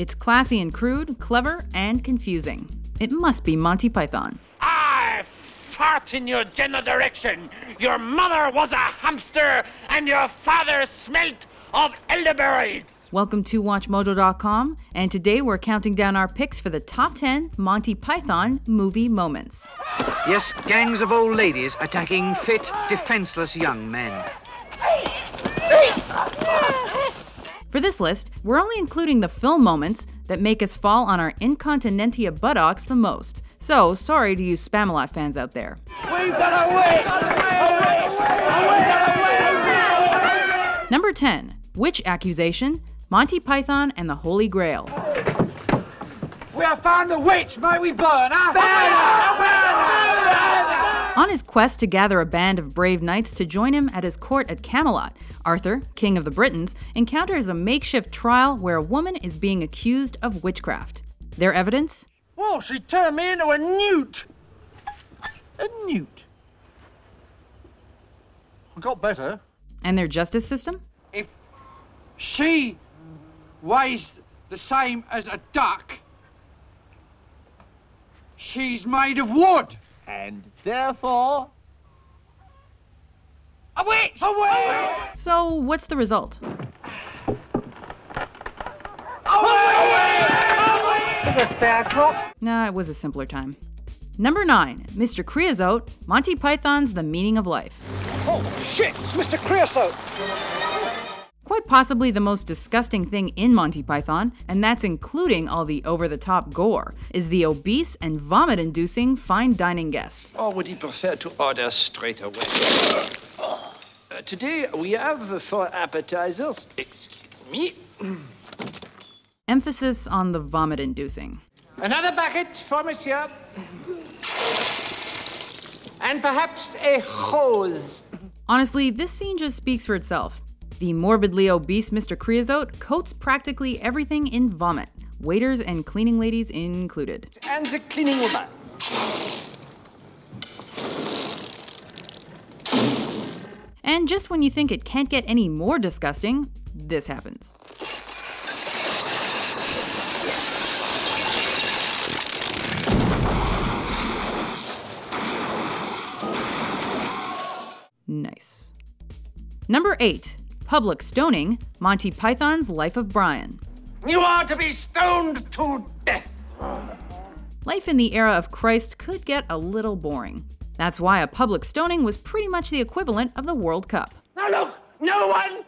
It's classy and crude, clever and confusing. It must be Monty Python. I fart in your general direction. Your mother was a hamster and your father smelt of elderberries. Welcome to WatchMojo.com, and today we're counting down our picks for the top 10 Monty Python movie moments. Yes, gangs of old ladies attacking fit, defenseless young men. For this list, we're only including the film moments that make us fall on our Incontinentia buttocks the most. So, sorry to you Spamalot fans out there. We've got away! Away! Number 10. Witch accusation? Monty Python and the Holy Grail. We have found the witch, might we burn, huh? Burn her! On his quest to gather a band of brave knights to join him at his court at Camelot, Arthur, King of the Britons, encounters a makeshift trial where a woman is being accused of witchcraft. Their evidence? Well, she turned me into a newt. A newt. I got better. And their justice system? If she weighs the same as a duck, she's made of wood. And therefore, a witch! A witch! So, what's the result? A witch! A witch! Is it fair, cop? Nah, it was a simpler time. Number 9, Mr. Creosote, Monty Python's The Meaning of Life. Oh, shit! It's Mr. Creosote! Quite possibly the most disgusting thing in Monty Python, and that's including all the over-the-top gore, is the obese and vomit-inducing fine dining guest. Or would he prefer to order straight away? Today we have for appetizers, excuse me. Emphasis on the vomit-inducing. Another bucket for monsieur. And perhaps a hose. Honestly, this scene just speaks for itself. The morbidly obese Mr. Creosote coats practically everything in vomit, waiters and cleaning ladies included. And the cleaning woman. And just when you think it can't get any more disgusting, this happens. Nice. Number 8. Public stoning, Monty Python's Life of Brian. You are to be stoned to death. Life in the era of Christ could get a little boring. That's why a public stoning was pretty much the equivalent of the World Cup. Now look, no one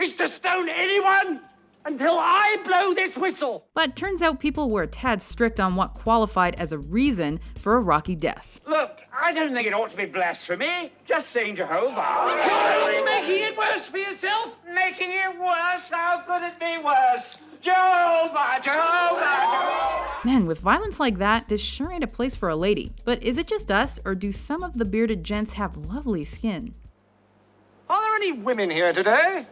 is to stone anyone until I blow this whistle. But turns out people were a tad strict on what qualified as a reason for a rocky death. Look, I don't think it ought to be blasphemy. Just saying Jehovah. You're only making it worse for yourself. Making it worse? How could it be worse? Jehovah, Jehovah, Jehovah. Man, with violence like that, this sure ain't a place for a lady. But is it just us, or do some of the bearded gents have lovely skin? Are there any women here today?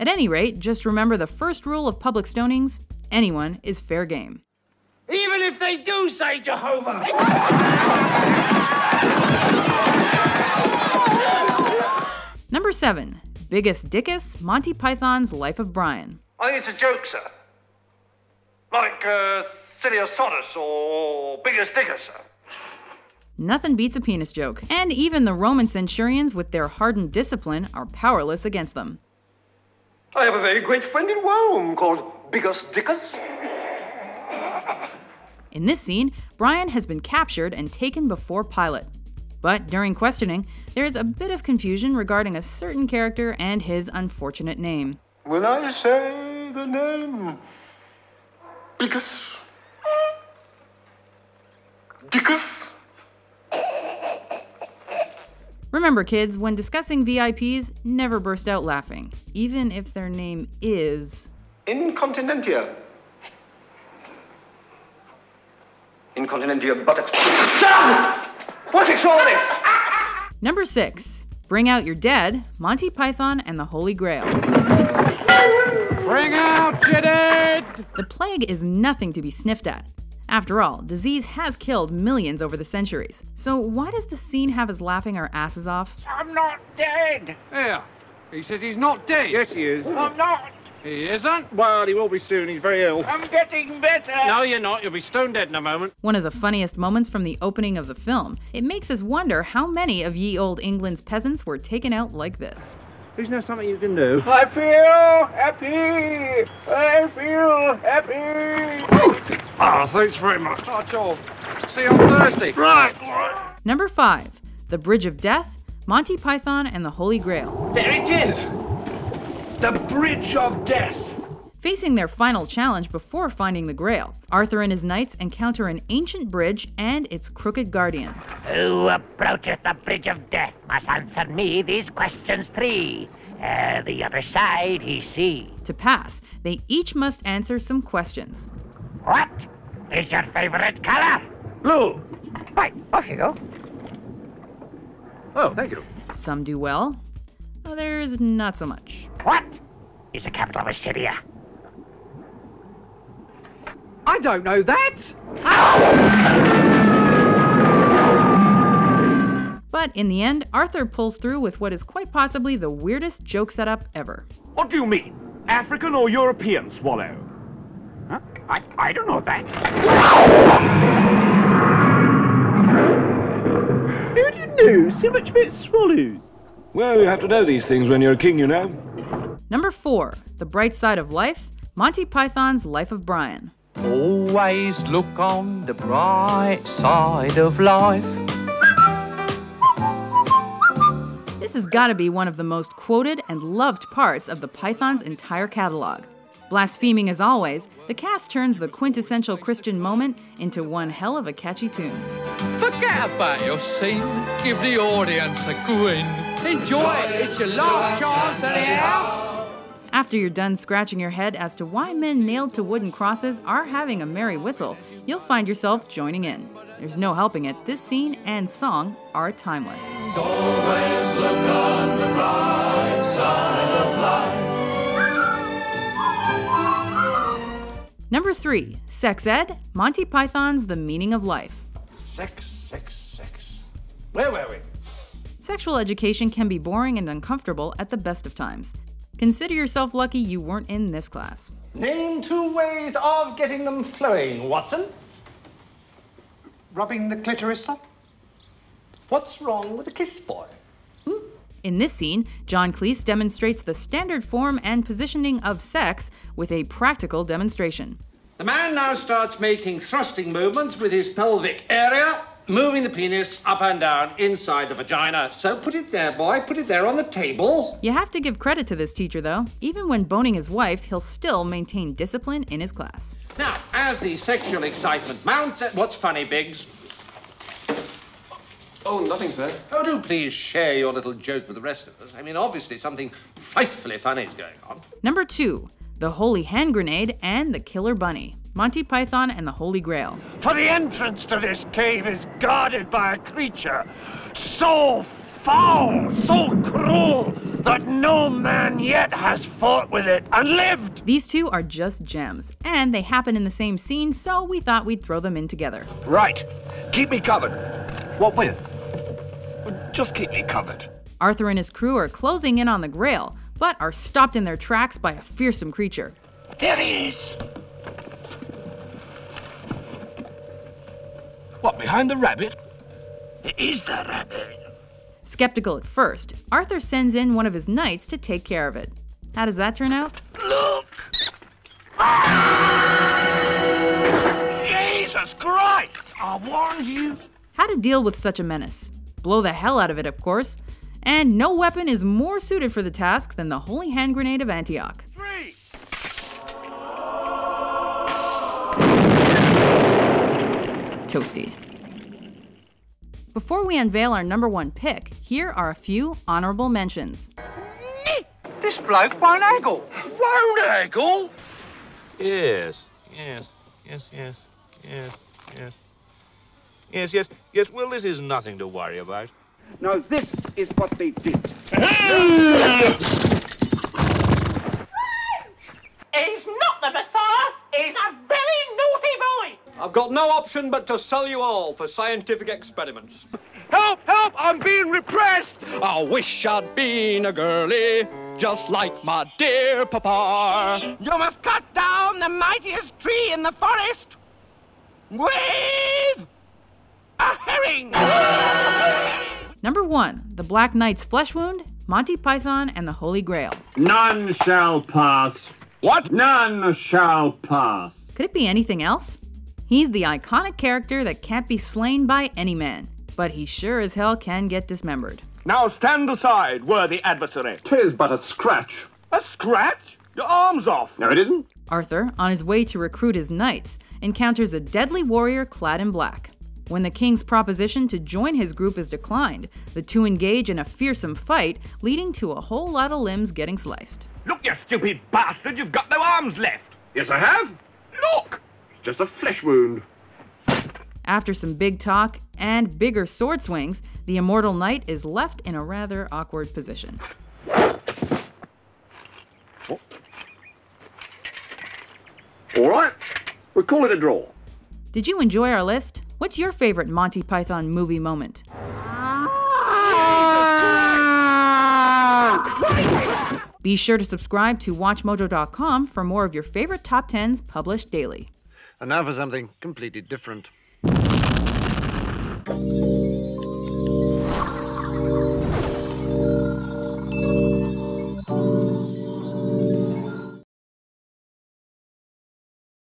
At any rate, just remember the first rule of public stonings, anyone is fair game. Even if they do say Jehovah! Number 7. Biggest Dickus, Monty Python's Life of Brian. I think it's a joke, sir. Like Cilius Saunus or Biggest Dickus, sir. Nothing beats a penis joke, and even the Roman centurions with their hardened discipline are powerless against them. I have a very great friend in Rome called Biggest Dickus. In this scene, Brian has been captured and taken before Pilate. But during questioning, there is a bit of confusion regarding a certain character and his unfortunate name. When I say the name Biggest Dickus. Remember kids, when discussing VIPs, never burst out laughing, even if their name is... Incontinentia. Incontinentia Buttocks. Shut up! What's it all this? Number 6. Bring Out Your Dead, Monty Python and the Holy Grail. Bring out your dead! The plague is nothing to be sniffed at. After all, disease has killed millions over the centuries. So why does the scene have us laughing our asses off? I'm not dead! Yeah, He says he's not dead. Yes, he is. I'm not. He isn't? Well, he will be soon. He's very ill. I'm getting better. No, you're not. You'll be stone dead in a moment. One of the funniest moments from the opening of the film. It makes us wonder how many of ye old England's peasants were taken out like this. Isn't there something you can do? I feel happy. I feel happy. Ah, thanks very much. Not at all. See you on Thursday. Right. Number 5. The Bridge of Death, Monty Python and the Holy Grail. There it is. The Bridge of Death! Facing their final challenge before finding the Grail, Arthur and his knights encounter an ancient bridge and its crooked guardian. Who approacheth the Bridge of Death must answer me these questions three. The other side he see. To pass, they each must answer some questions. What is your favorite color? Blue. Right, off you go. Oh, thank you. Some do well. Others, not so much. What is the capital of Assyria? I don't know that! Ow! But in the end, Arthur pulls through with what is quite possibly the weirdest joke setup ever. What do you mean? African or European swallow? Huh? I don't know that. Who do you know so much about swallows? Well, you have to know these things when you're a king, you know. Number 4, The Bright Side of Life, Monty Python's Life of Brian. Always look on the bright side of life. This has got to be one of the most quoted and loved parts of the Python's entire catalog. Blaspheming as always, the cast turns the quintessential Christian moment into one hell of a catchy tune. Forget about your scene, give the audience a grin. Enjoy it, it's your last chance anyhow. After you're done scratching your head as to why men nailed to wooden crosses are having a merry whistle, you'll find yourself joining in. There's no helping it, this scene and song are timeless. Always look on the bright side of life. Number 3, Sex Ed, Monty Python's The Meaning of Life. Sex. Where were we? Sexual education can be boring and uncomfortable at the best of times. Consider yourself lucky you weren't in this class. Name two ways of getting them flowing, Watson. Rubbing the clitoris up? What's wrong with a kiss boy? Hmm? In this scene, John Cleese demonstrates the standard form and positioning of sex with a practical demonstration. The man now starts making thrusting movements with his pelvic area, moving the penis up and down inside the vagina. So put it there, boy. Put it there on the table. You have to give credit to this teacher, though. Even when boning his wife, he'll still maintain discipline in his class. Now, as the sexual excitement mounts... What's funny, Biggs? Oh, nothing, sir. Oh, do please share your little joke with the rest of us. I mean, obviously something frightfully funny is going on. Number 2, The Holy Hand Grenade and the Killer Bunny. Monty Python and the Holy Grail. For the entrance to this cave is guarded by a creature so foul, so cruel, that no man yet has fought with it and lived. These two are just gems, and they happen in the same scene, so we thought we'd throw them in together. Right. Keep me covered. What with? Just keep me covered. Arthur and his crew are closing in on the Grail, but are stopped in their tracks by a fearsome creature. There he is. What, behind the rabbit? It is the rabbit. Skeptical at first, Arthur sends in one of his knights to take care of it. How does that turn out? Look! Jesus Christ! I warned you! How to deal with such a menace? Blow the hell out of it, of course. And no weapon is more suited for the task than the Holy Hand Grenade of Antioch. Toasty. Before we unveil our number 1 pick, here are a few honorable mentions. This bloke won't haggle. Won't haggle? Yes, well, this is nothing to worry about. Now, this is what they did. He's not the Messiah, he's a very naughty boy. I've got no option but to sell you all for scientific experiments. Help, help, I'm being repressed. I wish I'd been a girlie. just like my dear papa. You must cut down the mightiest tree in the forest with a herring. Number 1, The Black Knight's Flesh Wound, Monty Python and the Holy Grail. None shall pass. What? None shall pass. Could it be anything else? He's the iconic character that can't be slain by any man, but he sure as hell can get dismembered. Now stand aside, worthy adversary. 'Tis but a scratch. A scratch? Your arm's off. No, it isn't. Arthur, on his way to recruit his knights, encounters a deadly warrior clad in black. When the king's proposition to join his group is declined, the two engage in a fearsome fight, leading to a whole lot of limbs getting sliced. Look, you stupid bastard, you've got no arms left. Yes, I have. Look! It's just a flesh wound. After some big talk and bigger sword swings, the immortal knight is left in a rather awkward position. All right, we'll call it a draw. Did you enjoy our list? What's your favorite Monty Python movie moment? Be sure to subscribe to WatchMojo.com for more of your favorite top 10s published daily. And now for something completely different.